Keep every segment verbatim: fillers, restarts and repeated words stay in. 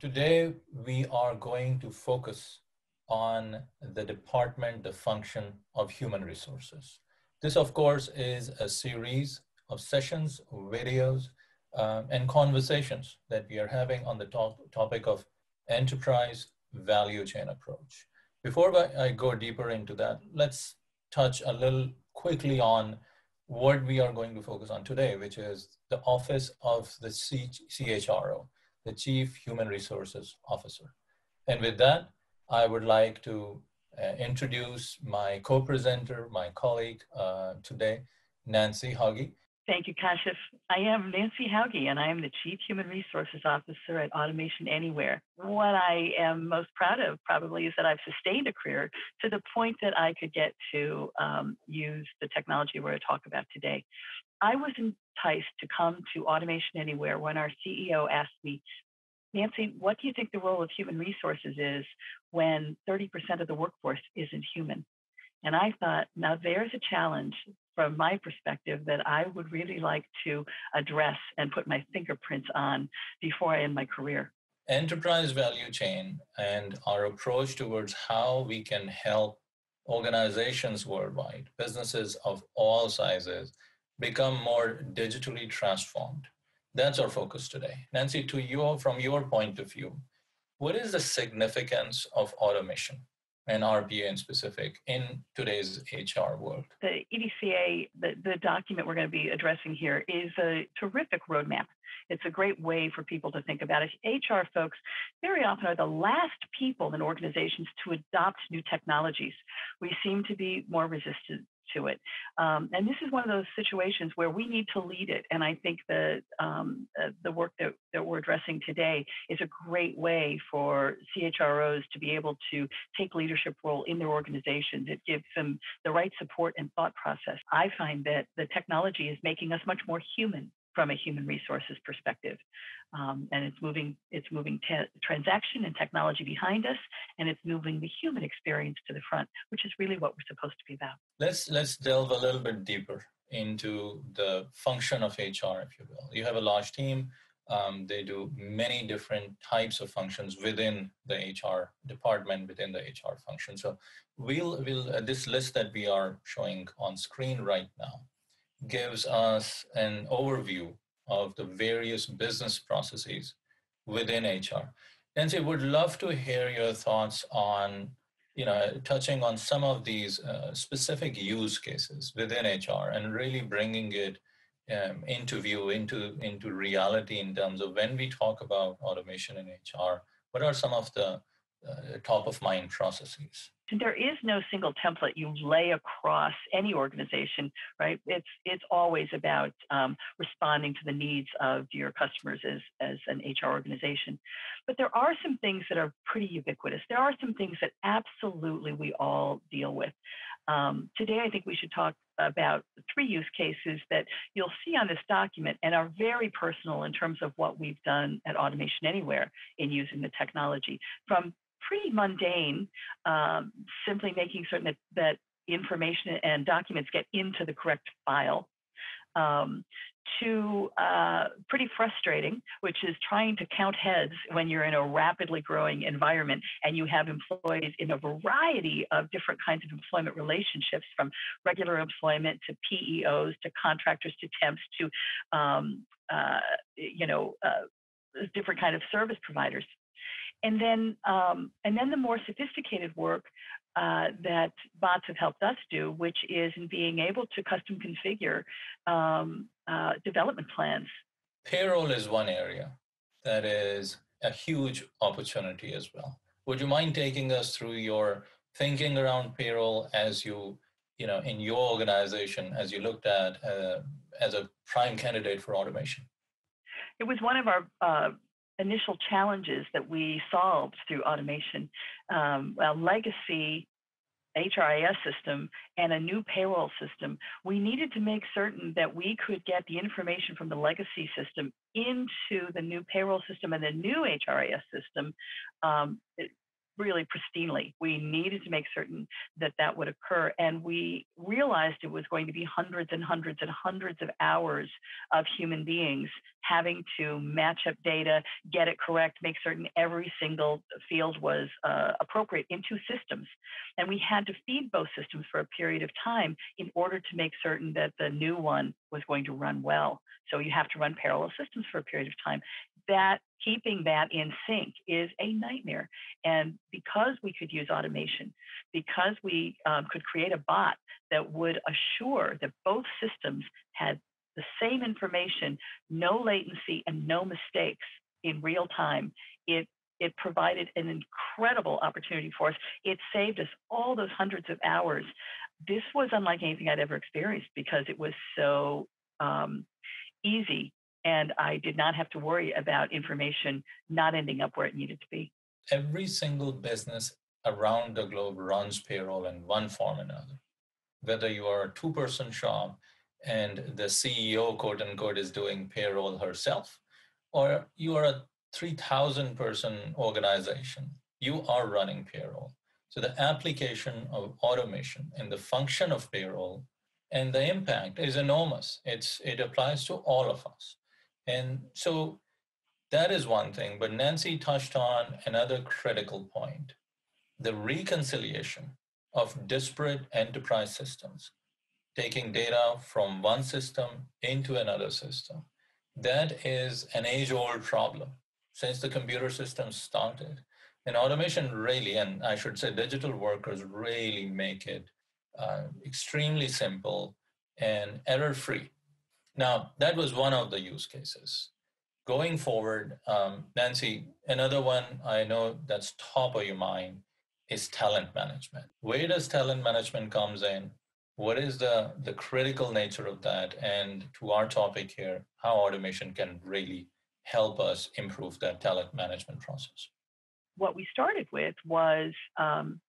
Today, we are going to focus on the department, the function of human resources. This, of course, is a series of sessions, videos, um, and conversations that we are having on the top topic of enterprise value chain approach. Before I go deeper into that, let's touch a little quickly on what we are going to focus on today, which is the office of the C H R O, the Chief Human Resources Officer. And with that, I would like to uh, introduce my co-presenter, my colleague uh, today, Nancy Hauge. Thank you, Kashif. I am Nancy Hauge, and I am the Chief Human Resources Officer at Automation Anywhere. What I am most proud of probably is that I've sustained a career to the point that I could get to um, use the technology we're going to talk about today. I was enticed to come to Automation Anywhere when our C E O asked me, Nancy, what do you think the role of human resources is when thirty percent of the workforce isn't human? And I thought, now there's a challenge from my perspective that I would really like to address and put my fingerprints on before I end my career. Enterprise value chain and our approach towards how we can help organizations worldwide, businesses of all sizes, become more digitally transformed. That's our focus today. Nancy, to you, from your point of view, what is the significance of automation and R P A in specific in today's H R world? The E V C A, the, the document we're going to be addressing here, is a terrific roadmap. It's a great way for people to think about it. H R folks very often are the last people in organizations to adopt new technologies. We seem to be more resistant to it. Um, and this is one of those situations where we need to lead it. And I think the, um, uh, the work that, that we're addressing today is a great way for C H R Os to be able to take leadership role in their organizations. It gives them the right support and thought process. I find that the technology is making us much more human from a human resources perspective. Um, and it's moving, it's moving te- transaction and technology behind us, and it's moving the human experience to the front, which is really what we're supposed to be about. Let's, let's delve a little bit deeper into the function of H R, if you will. You have a large team. Um, they do many different types of functions within the H R department, within the H R function. So we'll, we'll uh, this list that we are showing on screen right now gives us an overview of the various business processes within H R. Nancy, would love to hear your thoughts on, you know, touching on some of these uh, specific use cases within H R and really bringing it um, into view, into, into reality in terms of when we talk about automation in H R, what are some of the uh, top of mind processes? There is no single template you lay across any organization, right? It's it's always about um, responding to the needs of your customers as, as an H R organization. But there are some things that are pretty ubiquitous. There are some things that absolutely we all deal with. Um, today, I think we should talk about three use cases that you'll see on this document and are very personal in terms of what we've done at Automation Anywhere in using the technology. From pretty mundane, um, simply making certain that, that information and documents get into the correct file, um, to uh, pretty frustrating, which is trying to count heads when you're in a rapidly growing environment and you have employees in a variety of different kinds of employment relationships, from regular employment to P E Os, to contractors, to temps, to, um, uh, you know, uh, different kind of service providers. And then, um, and then the more sophisticated work uh, that bots have helped us do, which is in being able to custom configure um, uh, development plans. Payroll is one area that is a huge opportunity as well. Would you mind taking us through your thinking around payroll as you, you know, in your organization, as you looked at uh, as a prime candidate for automation? It was one of our Uh, initial challenges that we solved through automation. Um, a legacy H R I S system and a new payroll system, we needed to make certain that we could get the information from the legacy system into the new payroll system and the new H R I S system um, really pristinely. We needed to make certain that that would occur. And we realized it was going to be hundreds and hundreds and hundreds of hours of human beings having to match up data, get it correct, make certain every single field was uh, appropriate in two systems. And we had to feed both systems for a period of time in order to make certain that the new one was going to run well. So you have to run parallel systems for a period of time. That keeping that in sync is a nightmare. And because we could use automation, because we um, could create a bot that would assure that both systems had the same information, no latency and no mistakes in real time, it It provided an incredible opportunity for us. It saved us all those hundreds of hours. This was unlike anything I'd ever experienced because it was so um, easy, and I did not have to worry about information not ending up where it needed to be. Every single business around the globe runs payroll in one form or another. Whether you are a two-person shop and the C E O, quote unquote, is doing payroll herself, or you are a three thousand person organization, you are running payroll. So the application of automation and the function of payroll and the impact is enormous. It's, it applies to all of us. And so that is one thing, but Nancy touched on another critical point, the reconciliation of disparate enterprise systems, taking data from one system into another system. That is an age-old problem. Since the computer system started, and automation really, and I should say digital workers really make it uh, extremely simple and error-free. Now, that was one of the use cases. Going forward, um, Nancy, another one I know that's top of your mind is talent management. Where does talent management comes in? What is the, the critical nature of that? And to our topic here, how automation can really help us improve that talent management process? What we started with was um,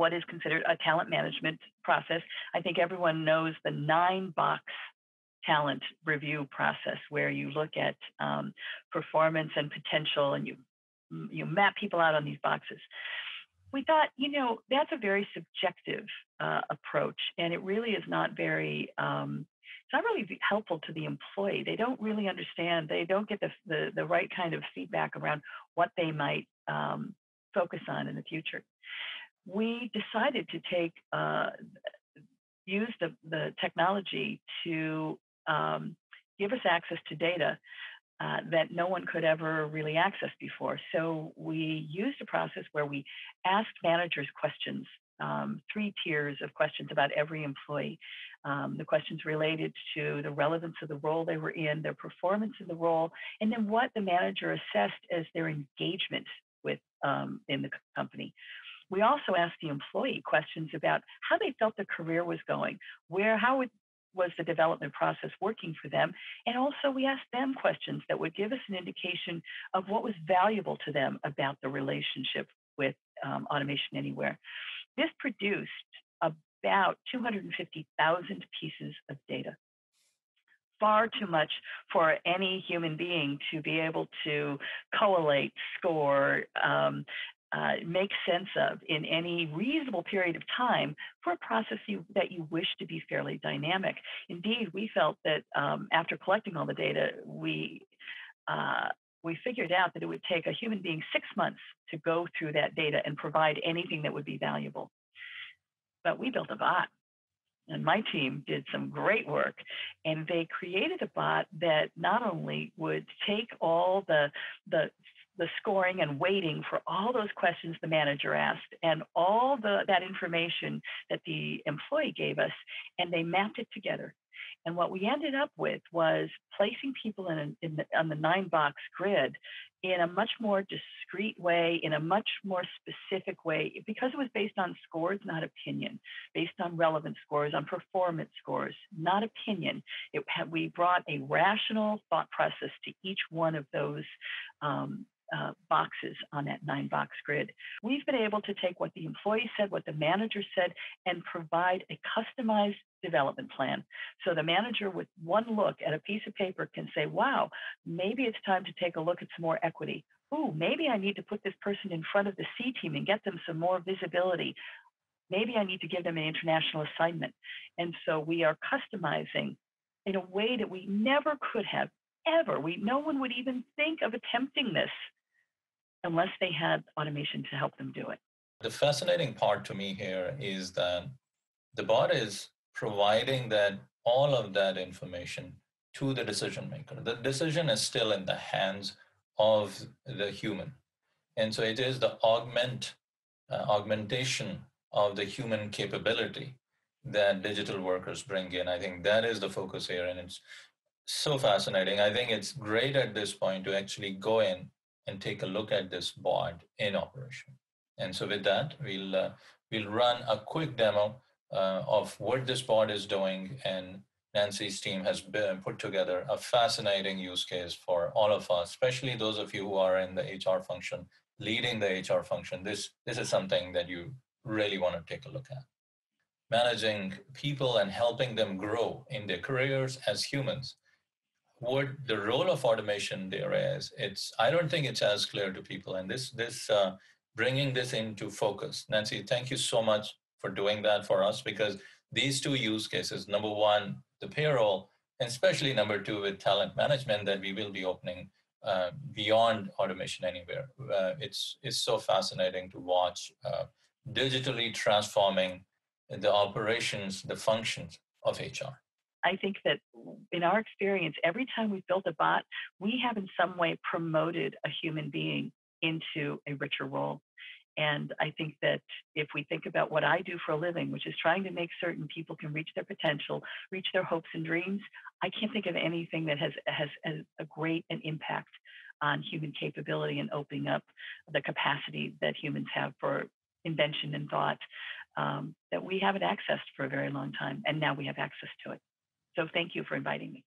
what is considered a talent management process. I think everyone knows the nine-box talent review process, where you look at um, performance and potential, and you you map people out on these boxes. We thought, you know, that's a very subjective uh, approach, and it really is not very. Um, It's not really helpful to the employee. They don't really understand. They don't get the the, the right kind of feedback around what they might um, focus on in the future. We decided to take uh, use the, the technology to um, give us access to data uh, that no one could ever really access before. So we used a process where we asked managers questions. Um, three tiers of questions about every employee. Um, the questions related to the relevance of the role they were in, their performance in the role, and then what the manager assessed as their engagement with um, in the company. We also asked the employee questions about how they felt their career was going, where, how it was the development process working for them, and also we asked them questions that would give us an indication of what was valuable to them about the relationship with um, Automation Anywhere. This produced about two hundred fifty thousand pieces of data. Far too much for any human being to be able to collate, score, um, uh, make sense of in any reasonable period of time for a process you, that you wish to be fairly dynamic. Indeed, we felt that um, after collecting all the data, we uh, we figured out that it would take a human being six months to go through that data and provide anything that would be valuable. But we built a bot, and my team did some great work, and they created a bot that not only would take all the, the, the scoring and weighting for all those questions the manager asked and all the, that information that the employee gave us, and they mapped it together. And what we ended up with was placing people in, a, in the, on the nine-box grid in a much more discrete way, in a much more specific way, because it was based on scores, not opinion, based on relevance scores, on performance scores, not opinion. It had, we brought a rational thought process to each one of those um Uh, boxes on that nine-box grid. We've been able to take what the employee said, what the manager said, and provide a customized development plan. So the manager with one look at a piece of paper can say, wow, maybe it's time to take a look at some more equity, ooh, maybe I need to put this person in front of the C team and get them some more visibility. Maybe I need to give them an international assignment. And so we are customizing in a way that we never could have ever. We, no one would even think of attempting this unless they had automation to help them do it. The fascinating part to me here is that the bot is providing that all of that information to the decision maker. The decision is still in the hands of the human. And so it is the augment, uh, augmentation of the human capability that digital workers bring in. I think that is the focus here, and it's so fascinating. I think it's great at this point to actually go in and take a look at this bot in operation. And so with that, we'll uh, we'll run a quick demo uh, of what this bot is doing, and Nancy's team has been, put together a fascinating use case for all of us, especially those of you who are in the H R function, leading the H R function. This, this is something that you really want to take a look at. Managing people and helping them grow in their careers as humans. What the role of automation there is, it's, I don't think it's as clear to people. And this, this uh, bringing this into focus. Nancy, thank you so much for doing that for us, because these two use cases, number one, the payroll, and especially number two with talent management that we will be opening uh, beyond Automation Anywhere. Uh, it's, it's so fascinating to watch uh, digitally transforming the operations, the functions of H R. I think that in our experience, every time we've built a bot, we have in some way promoted a human being into a richer role. And I think that if we think about what I do for a living, which is trying to make certain people can reach their potential, reach their hopes and dreams, I can't think of anything that has has, has a great an impact on human capability and opening up the capacity that humans have for invention and thought um, that we haven't accessed for a very long time. And now we have access to it. So thank you for inviting me.